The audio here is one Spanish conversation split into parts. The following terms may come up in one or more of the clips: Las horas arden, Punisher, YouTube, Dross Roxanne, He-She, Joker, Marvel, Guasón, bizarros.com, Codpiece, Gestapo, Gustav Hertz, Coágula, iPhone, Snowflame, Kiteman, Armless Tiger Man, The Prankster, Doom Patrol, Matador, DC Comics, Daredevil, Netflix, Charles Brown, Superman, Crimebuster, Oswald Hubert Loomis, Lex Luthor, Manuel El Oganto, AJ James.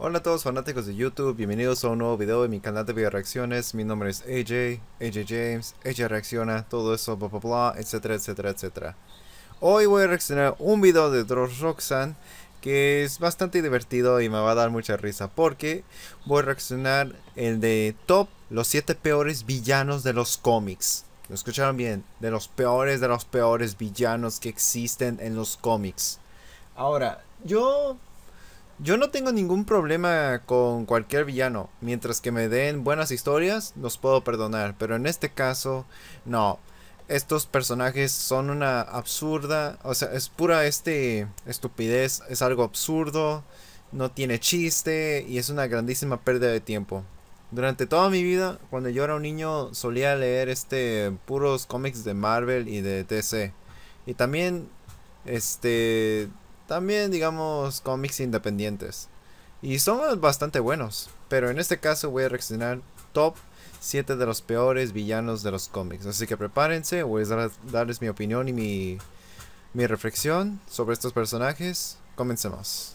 Hola a todos fanáticos de YouTube, bienvenidos a un nuevo video de mi canal de video reacciones. Mi nombre es AJ, AJ James, AJ reacciona, todo eso, bla bla bla, etcétera, etcétera, etcétera. Hoy voy a reaccionar un video de Dross Roxanne que es bastante divertido y me va a dar mucha risa porque voy a reaccionar el de Top, los 7 peores villanos de los cómics. ¿Lo escucharon bien? De los peores villanos que existen en los cómics. Ahora, yo no tengo ningún problema con cualquier villano. Mientras que me den buenas historias, los puedo perdonar. Pero en este caso, no. Estos personajes son una absurda... O sea, es pura estupidez. Es algo absurdo. No tiene chiste. Y es una grandísima pérdida de tiempo. Durante toda mi vida, cuando yo era un niño, solía leer puros cómics de Marvel y de DC. Y también, también, digamos, cómics independientes. Y son bastante buenos. Pero en este caso voy a reaccionar Top 7 de los peores villanos de los cómics. Así que prepárense, voy a darles mi opinión y mi reflexión sobre estos personajes. Comencemos.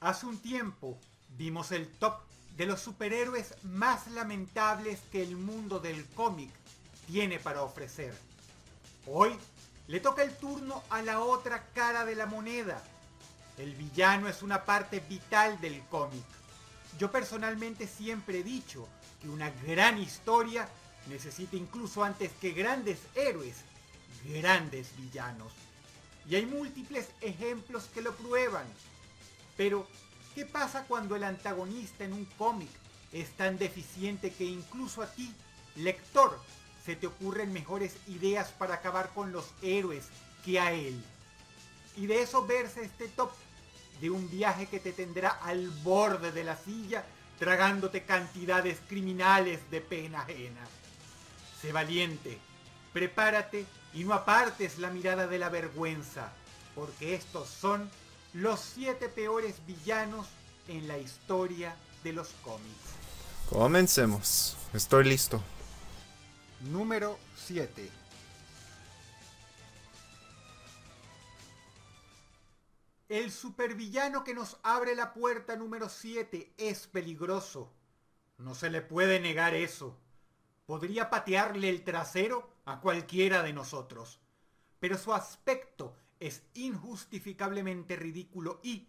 Hace un tiempo vimos el top de los superhéroes más lamentables que el mundo del cómic tiene para ofrecer. Hoy le toca el turno a la otra cara de la moneda. El villano es una parte vital del cómic. Yo personalmente siempre he dicho que una gran historia necesita incluso antes que grandes héroes, grandes villanos. Y hay múltiples ejemplos que lo prueban. Pero, ¿qué pasa cuando el antagonista en un cómic es tan deficiente que incluso a ti, lector, se te ocurren mejores ideas para acabar con los héroes que a él? Y de eso versa este top, de un viaje que te tendrá al borde de la silla, tragándote cantidades criminales de pena ajena. Sé valiente, prepárate y no apartes la mirada de la vergüenza, porque estos son los 7 peores villanos en la historia de los cómics. Comencemos, estoy listo. Número 7. El supervillano que nos abre la puerta número 7 es peligroso. No se le puede negar eso. Podría patearle el trasero a cualquiera de nosotros. Pero su aspecto es injustificablemente ridículo y,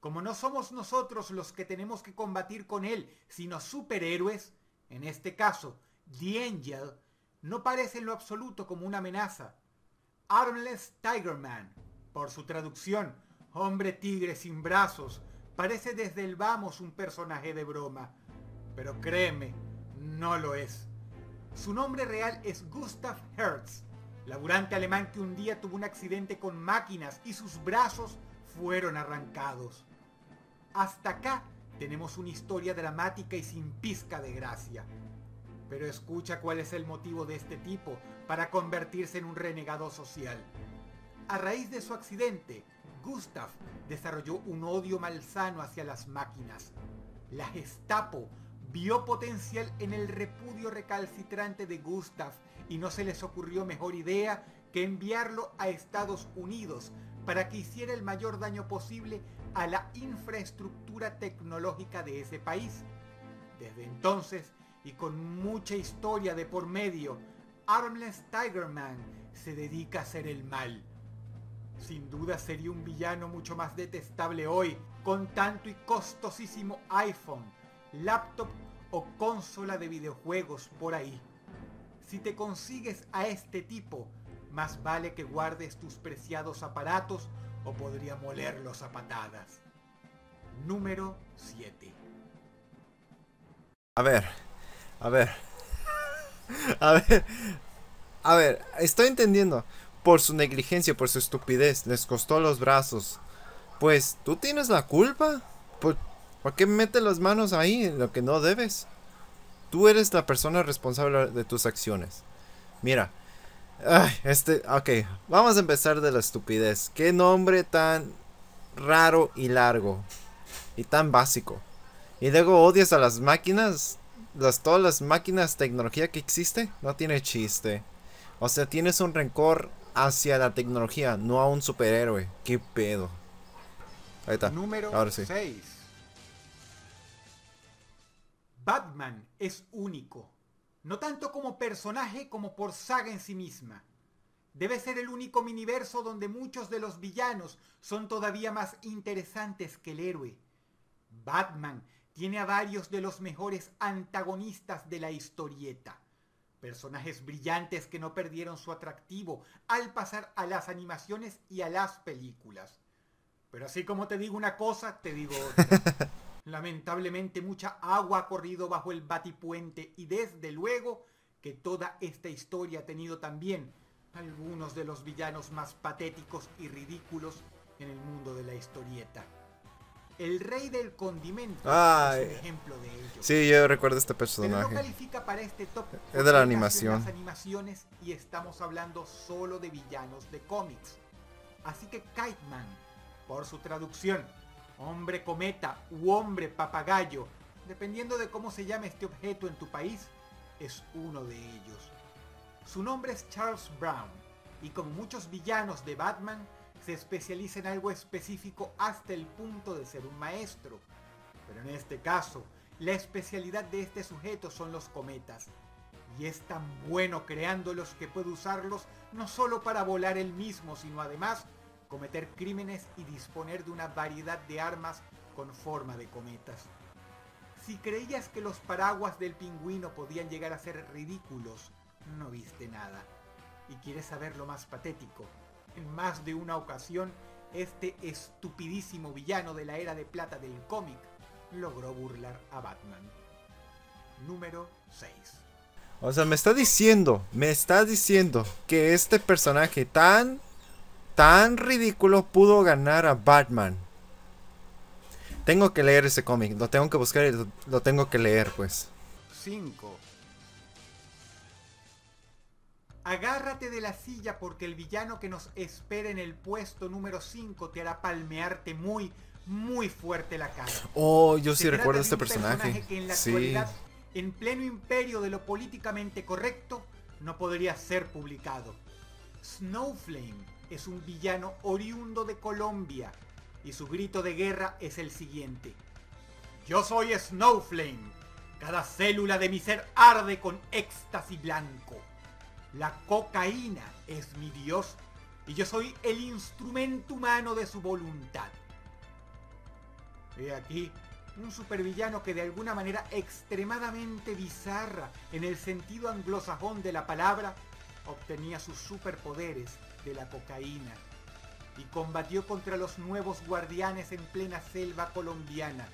como no somos nosotros los que tenemos que combatir con él, sino superhéroes, en este caso, The Angel, no parece en lo absoluto como una amenaza. Armless Tiger Man, por su traducción, hombre tigre sin brazos, parece desde el vamos un personaje de broma. Pero créeme, no lo es. Su nombre real es Gustav Hertz, laburante alemán que un día tuvo un accidente con máquinas y sus brazos fueron arrancados. Hasta acá tenemos una historia dramática y sin pizca de gracia. Pero escucha cuál es el motivo de este tipo para convertirse en un renegado social. A raíz de su accidente, Gustav desarrolló un odio malsano hacia las máquinas. La Gestapo vio potencial en el repudio recalcitrante de Gustav y no se les ocurrió mejor idea que enviarlo a Estados Unidos para que hiciera el mayor daño posible a la infraestructura tecnológica de ese país. Desde entonces, y con mucha historia de por medio, Armless Tiger Man se dedica a hacer el mal. Sin duda sería un villano mucho más detestable hoy, con tanto y costosísimo iPhone, laptop o consola de videojuegos por ahí. Si te consigues a este tipo, más vale que guardes tus preciados aparatos o podría molerlos a patadas. Número 7. A ver, estoy entendiendo. Por su negligencia, por su estupidez, les costó los brazos. Pues, ¿tú tienes la culpa? ¿Por qué metes las manos ahí en lo que no debes? Tú eres la persona responsable de tus acciones. Mira, ok, vamos a empezar de la estupidez. Qué nombre tan raro y largo. Y tan básico. Y luego odias a las máquinas. Todas las máquinas, tecnología que existe, no tiene chiste. O sea, tienes un rencor hacia la tecnología, no a un superhéroe. ¿Qué pedo? Ahí está. Número ahora sí. 6. Batman es único. No tanto como personaje como por saga en sí misma. Debe ser el único miniverso donde muchos de los villanos son todavía más interesantes que el héroe. Batman tiene a varios de los mejores antagonistas de la historieta. Personajes brillantes que no perdieron su atractivo al pasar a las animaciones y a las películas. Pero así como te digo una cosa, te digo otra. Lamentablemente mucha agua ha corrido bajo el batipuente y desde luego que toda esta historia ha tenido también algunos de los villanos más patéticos y ridículos en el mundo de la historieta. El rey del condimento es un ejemplo de ello. Sí, yo recuerdo este personaje. Pero no califica para este top. Es de la animación. Las animaciones, y estamos hablando solo de villanos de cómics. Así que Kiteman, por su traducción, hombre cometa u hombre papagayo, dependiendo de cómo se llame este objeto en tu país, es uno de ellos. Su nombre es Charles Brown, y como muchos villanos de Batman, se especializa en algo específico hasta el punto de ser un maestro. Pero en este caso, la especialidad de este sujeto son los cometas. Y es tan bueno creándolos que puede usarlos no solo para volar él mismo, sino además cometer crímenes y disponer de una variedad de armas con forma de cometas. Si creías que los paraguas del pingüino podían llegar a ser ridículos, no viste nada. ¿Y quieres saber lo más patético? En más de una ocasión, este estupidísimo villano de la era de plata del cómic logró burlar a Batman. Número 6. O sea, me está diciendo que este personaje tan ridículo pudo ganar a Batman. Tengo que leer ese cómic, lo tengo que buscar y lo tengo que leer, pues. 5. Agárrate de la silla porque el villano que nos espera en el puesto número 5 te hará palmearte muy, muy fuerte la cara. Oh, yo sí recuerdo este personaje que en la actualidad, en pleno imperio de lo políticamente correcto, no podría ser publicado. Snowflame es un villano oriundo de Colombia y su grito de guerra es el siguiente. Yo soy Snowflame. Cada célula de mi ser arde con éxtasis blanco. La cocaína es mi Dios y yo soy el instrumento humano de su voluntad. He aquí un supervillano que de alguna manera extremadamente bizarra en el sentido anglosajón de la palabra obtenía sus superpoderes de la cocaína y combatió contra los nuevos guardianes en plena selva colombiana.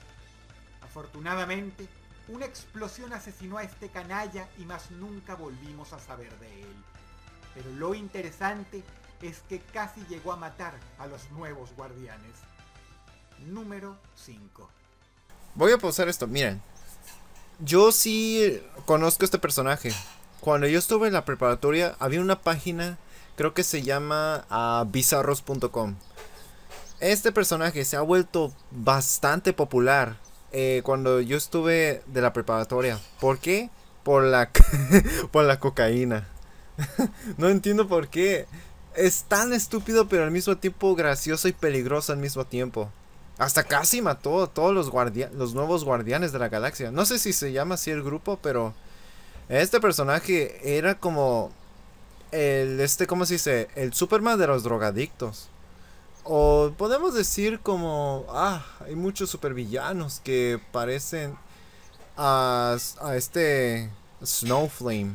Afortunadamente, una explosión asesinó a este canalla y más nunca volvimos a saber de él. Pero lo interesante es que casi llegó a matar a los nuevos guardianes. Número 5. Voy a pausar esto, miren. Yo sí conozco este personaje. Cuando yo estuve en la preparatoria había una página, creo que se llama bizarros.com. Este personaje se ha vuelto bastante popular. Cuando yo estuve de la preparatoria. ¿Por qué? Por la cocaína. No entiendo por qué. Es tan estúpido pero al mismo tiempo gracioso y peligroso al mismo tiempo. Hasta casi mató a todos los nuevos guardianes de la galaxia. No sé si se llama así el grupo, pero este personaje era como el, ¿cómo se dice? El Superman de los drogadictos. O podemos decir como, hay muchos supervillanos que parecen a este Snowflame.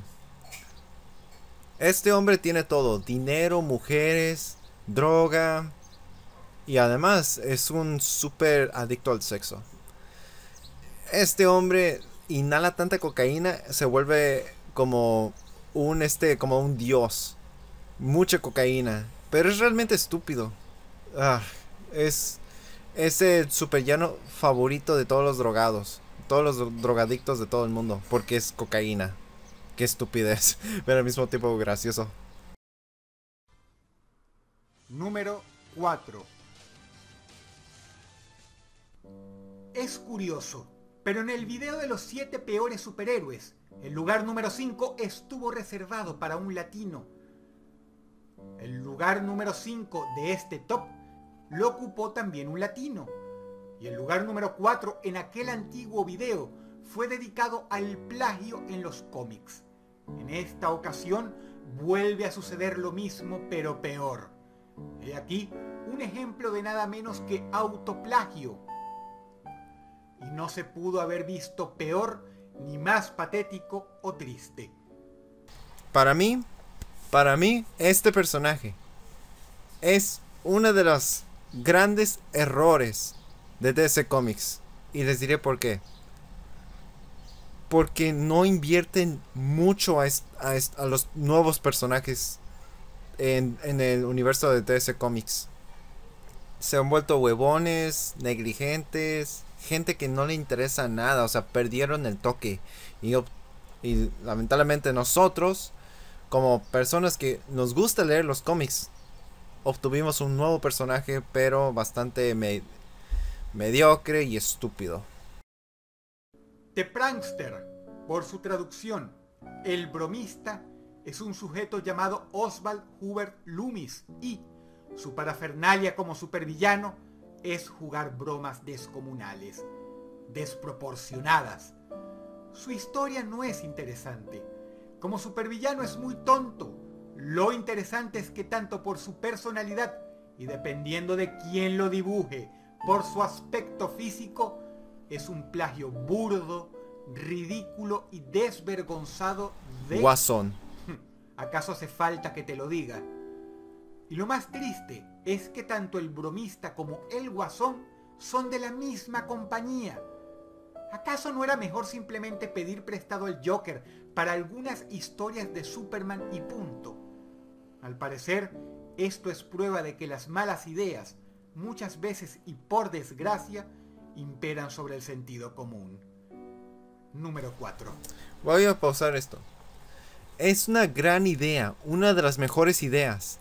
Este hombre tiene todo, dinero, mujeres, droga y además es un super adicto al sexo. Este hombre inhala tanta cocaína, se vuelve como un dios. Mucha cocaína, pero es realmente estúpido. Es el supervillano favorito de todos los drogados. Todos los drogadictos de todo el mundo. Porque es cocaína. Qué estupidez. Pero al mismo tiempo gracioso. Número 4. Es curioso, pero en el video de los 7 peores superhéroes, el lugar número 5 estuvo reservado para un latino. El lugar número 5 de este top lo ocupó también un latino. Y el lugar número 4 en aquel antiguo video fue dedicado al plagio en los cómics. En esta ocasión vuelve a suceder lo mismo, pero peor. He aquí un ejemplo de nada menos que autoplagio. Y no se pudo haber visto peor, ni más patético o triste. Para mí, este personaje es uno de los grandes errores de DC Comics. Y les diré por qué. Porque no invierten mucho a los nuevos personajes en el universo de DC Comics. Se han vuelto huevones, negligentes, gente que no le interesa nada, o sea, perdieron el toque. Y lamentablemente nosotros, como personas que nos gusta leer los cómics, obtuvimos un nuevo personaje, pero bastante mediocre y estúpido. The Prankster, por su traducción, el bromista, es un sujeto llamado Oswald Hubert Loomis y su parafernalia como supervillano es jugar bromas descomunales, desproporcionadas. Su historia no es interesante. Como supervillano es muy tonto. Lo interesante es que tanto por su personalidad y dependiendo de quién lo dibuje, por su aspecto físico, es un plagio burdo, ridículo y desvergonzado de... Guasón. ¿Acaso hace falta que te lo diga? Y lo más triste es que tanto el bromista como el Guasón son de la misma compañía. ¿Acaso no era mejor simplemente pedir prestado al Joker para algunas historias de Superman y punto? Al parecer, esto es prueba de que las malas ideas, muchas veces y por desgracia, imperan sobre el sentido común. Número 4. Voy a pausar esto. Es una gran idea, una de las mejores ideas,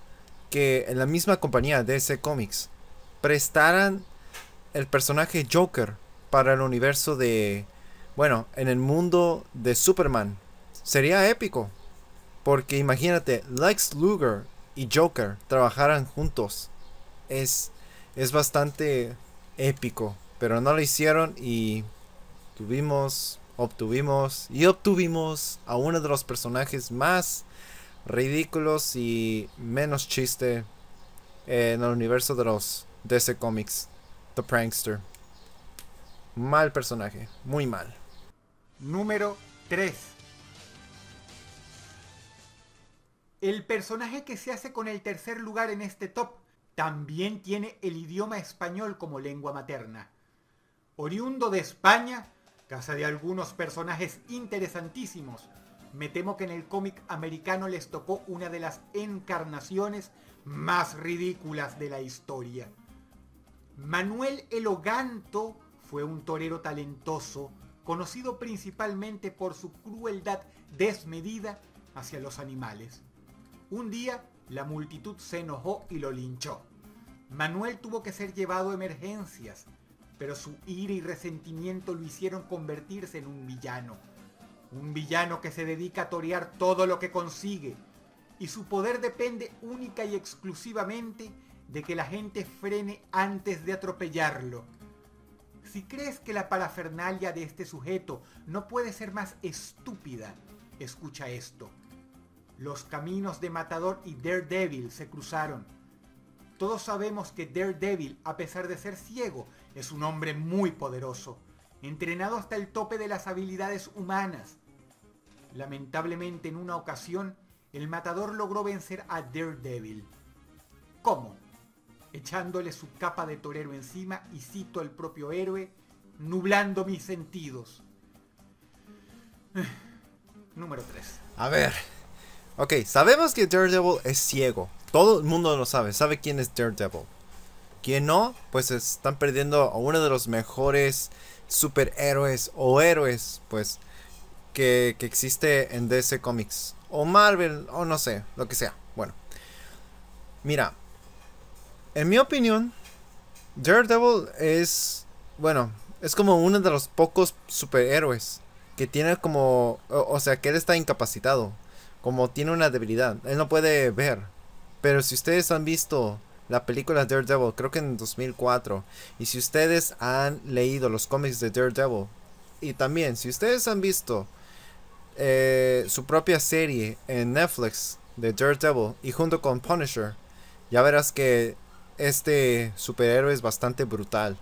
que en la misma compañía de DC Comics prestaran el personaje Joker para el universo de... bueno, en el mundo de Superman. Sería épico. Porque imagínate, Lex Luthor y Joker trabajaran juntos. Es bastante épico. Pero no lo hicieron y obtuvimos a uno de los personajes más ridículos y menos chiste en el universo de los DC Comics. The Prankster. Mal personaje, muy mal. Número 3. El personaje que se hace con el tercer lugar en este top también tiene el idioma español como lengua materna. Oriundo de España, casa de algunos personajes interesantísimos, me temo que en el cómic americano les tocó una de las encarnaciones más ridículas de la historia. Manuel El Oganto fue un torero talentoso, conocido principalmente por su crueldad desmedida hacia los animales. Un día, la multitud se enojó y lo linchó. Manuel tuvo que ser llevado a emergencias, pero su ira y resentimiento lo hicieron convertirse en un villano. Un villano que se dedica a torear todo lo que consigue, y su poder depende única y exclusivamente de que la gente frene antes de atropellarlo. Si crees que la parafernalia de este sujeto no puede ser más estúpida, escucha esto. Los caminos de Matador y Daredevil se cruzaron. Todos sabemos que Daredevil, a pesar de ser ciego, es un hombre muy poderoso, entrenado hasta el tope de las habilidades humanas. Lamentablemente, en una ocasión, el Matador logró vencer a Daredevil. ¿Cómo? Echándole su capa de torero encima y, cito al propio héroe, nublando mis sentidos. Número 3. A ver. Ok, sabemos que Daredevil es ciego. Todo el mundo lo sabe. Sabe quién es Daredevil. ¿Quién no? Pues están perdiendo a uno de los mejores superhéroes o héroes, pues, que existe en DC Comics o Marvel o no sé, lo que sea. Bueno, mira, en mi opinión, Daredevil es, bueno, es como uno de los pocos superhéroes que tiene como, o sea, que él está incapacitado, como tiene una debilidad, él no puede ver, Pero si ustedes han visto la película Daredevil, creo que en 2004, y si ustedes han leído los cómics de Daredevil, y también si ustedes han visto su propia serie en Netflix de Daredevil y junto con Punisher, ya verás que este superhéroe es bastante brutal.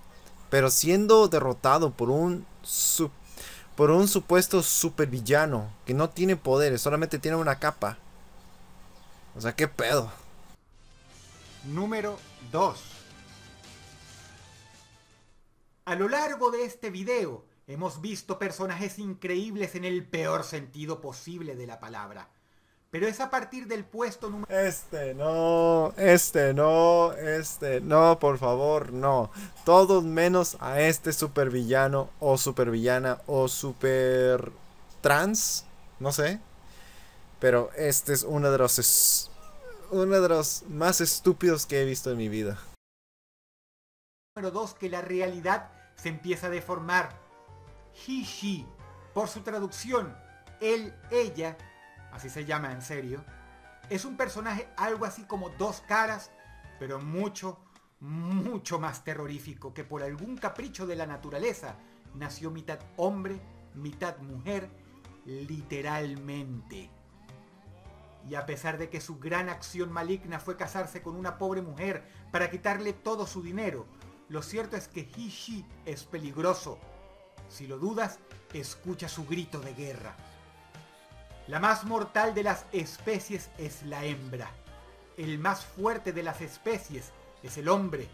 Pero siendo derrotado por un supuesto supervillano que no tiene poderes, solamente tiene una capa. O sea, ¿qué pedo? Número 2. A lo largo de este video hemos visto personajes increíbles en el peor sentido posible de la palabra. Pero es a partir del puesto número... Este no, por favor, no. Todos menos a este supervillano o supervillana o super trans, no sé. Pero este es uno de los más estúpidos que he visto en mi vida. Número 2, que la realidad se empieza a deformar. He-She, por su traducción, él, ella, así se llama en serio, es un personaje algo así como dos caras, pero mucho, mucho más terrorífico, que por algún capricho de la naturaleza nació mitad hombre, mitad mujer, literalmente. Y a pesar de que su gran acción maligna fue casarse con una pobre mujer para quitarle todo su dinero, lo cierto es que He-She es peligroso. Si lo dudas, escucha su grito de guerra. La más mortal de las especies es la hembra. El más fuerte de las especies es el hombre.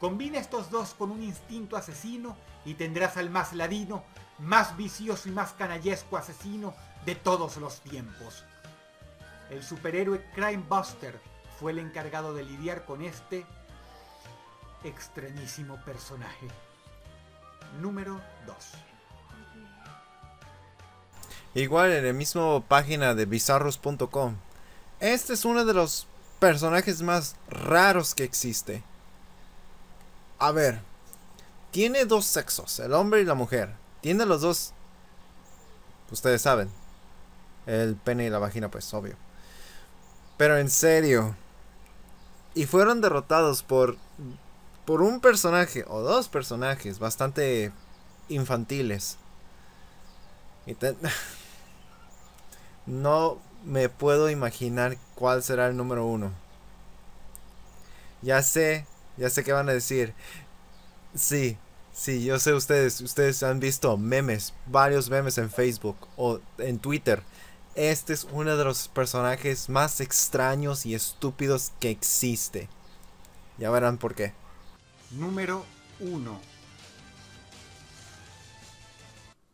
Combina estos dos con un instinto asesino y tendrás al más ladino, más vicioso y más canallesco asesino de todos los tiempos. El superhéroe Crimebuster fue el encargado de lidiar con este extrañísimo personaje. Número 2. Igual en el mismo página de bizarros.com. Este es uno de los personajes más raros que existe. A ver, tiene dos sexos, el hombre y la mujer. Tiene los dos, ustedes saben, el pene y la vagina, pues obvio. Pero en serio, y fueron derrotados por un personaje o dos personajes bastante infantiles. No me puedo imaginar cuál será el número 1. Ya sé que van a decir. Sí, yo sé, ustedes han visto memes, varios memes en Facebook o en Twitter. Este es uno de los personajes más extraños y estúpidos que existe. Ya verán por qué. Número 1.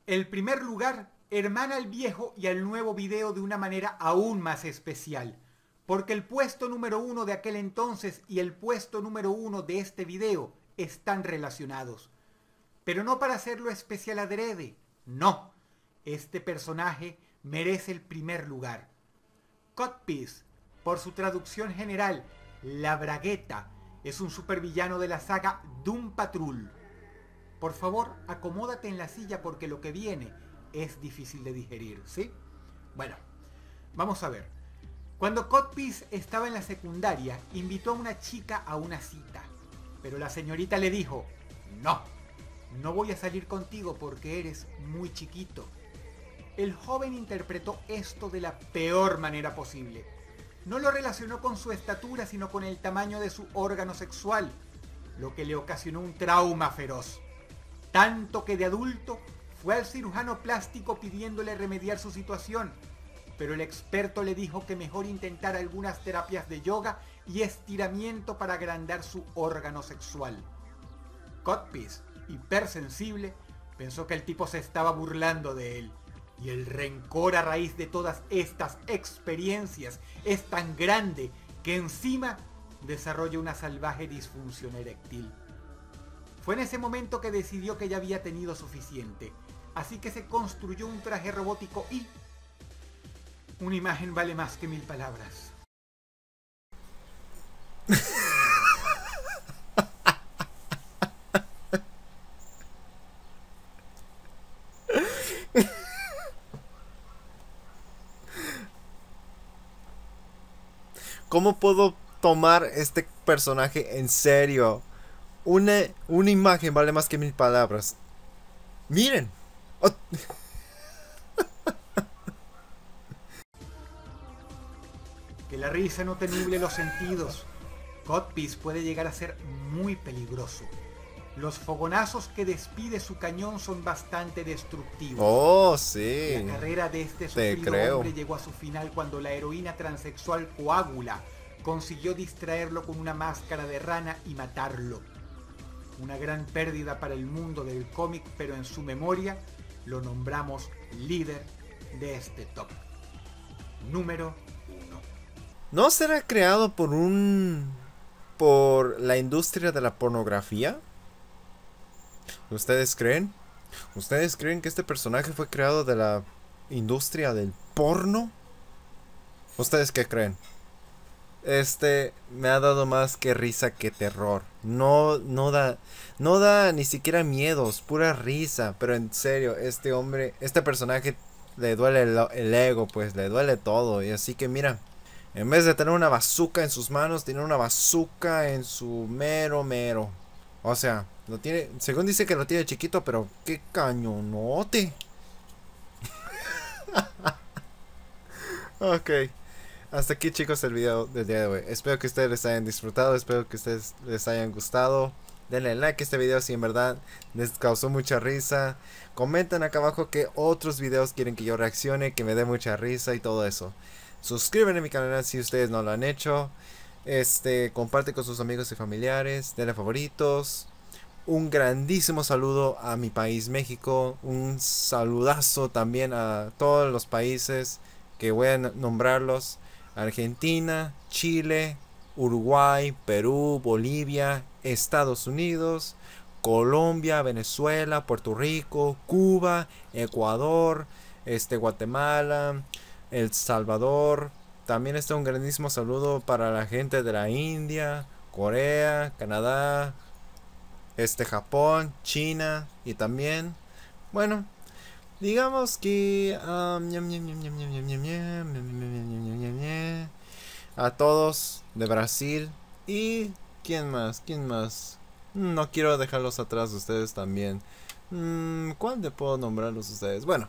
El primer lugar hermana al viejo y al nuevo video de una manera aún más especial, porque el puesto número 1 de aquel entonces y el puesto número 1 de este video están relacionados. Pero no para hacerlo especial adrede, no. Este personaje merece el primer lugar. Codpiece, por su traducción general, la bragueta, es un supervillano de la saga Doom Patrol. Por favor, acomódate en la silla porque lo que viene es difícil de digerir, ¿sí? Bueno, vamos a ver. Cuando Codpiece estaba en la secundaria, invitó a una chica a una cita. Pero la señorita le dijo, no, no voy a salir contigo porque eres muy chiquito. El joven interpretó esto de la peor manera posible. No lo relacionó con su estatura, sino con el tamaño de su órgano sexual, lo que le ocasionó un trauma feroz. Tanto que de adulto fue al cirujano plástico pidiéndole remediar su situación, pero el experto le dijo que mejor intentara algunas terapias de yoga y estiramiento para agrandar su órgano sexual. Codpiece, hipersensible, pensó que el tipo se estaba burlando de él. Y el rencor a raíz de todas estas experiencias es tan grande que encima desarrolla una salvaje disfunción eréctil. Fue en ese momento que decidió que ya había tenido suficiente, así que se construyó un traje robótico y... una imagen vale más que mil palabras. ¿Cómo puedo tomar este personaje en serio? Una imagen vale más que 1000 palabras. Miren. Oh. Que la risa no te nuble los sentidos. Codpiece puede llegar a ser muy peligroso. Los fogonazos que despide su cañón son bastante destructivos. Oh, sí. La carrera de este sufrido hombre llegó a su final cuando la heroína transexual Coágula consiguió distraerlo con una máscara de rana y matarlo. Una gran pérdida para el mundo del cómic, pero en su memoria lo nombramos líder de este top. Número 1. ¿No será creado por la industria de la pornografía? ¿Ustedes creen? ¿Ustedes creen que este personaje fue creado de la industria del porno? ¿Ustedes qué creen? Me ha dado más que risa que terror. No da ni siquiera miedos, pura risa. Pero en serio, este personaje le duele el ego, pues le duele todo. Y así que mira, en vez de tener una bazooka en sus manos, tiene una bazooka en su mero. O sea, lo tiene, según dice que lo tiene chiquito, pero qué cañonote. Ok. Hasta aquí, chicos, el video del día de hoy. Espero que ustedes les hayan disfrutado. Espero que ustedes les hayan gustado. Denle like a este video si en verdad les causó mucha risa. Comenten acá abajo qué otros videos quieren que yo reaccione, que me dé mucha risa y todo eso. Suscríbanse a mi canal si ustedes no lo han hecho. Comparte con sus amigos y familiares, denle favoritos. Un grandísimo saludo a mi país México. Un saludazo también a todos los países que voy a nombrarlos: Argentina, Chile, Uruguay, Perú, Bolivia, Estados Unidos, Colombia, Venezuela, Puerto Rico, Cuba, Ecuador, Guatemala, El Salvador. También un grandísimo saludo para la gente de la India, Corea, Canadá, Japón, China y también, bueno, digamos que a todos de Brasil y quién más, no quiero dejarlos atrás de ustedes también. ¿Cuál te puedo nombrarlos ustedes? Bueno,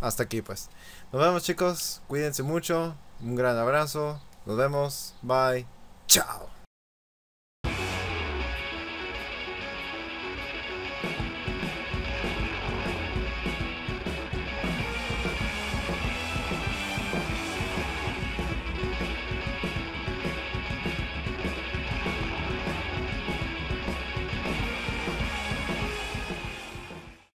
hasta aquí pues. Nos vemos, chicos, cuídense mucho. Un gran abrazo, nos vemos, bye, chao.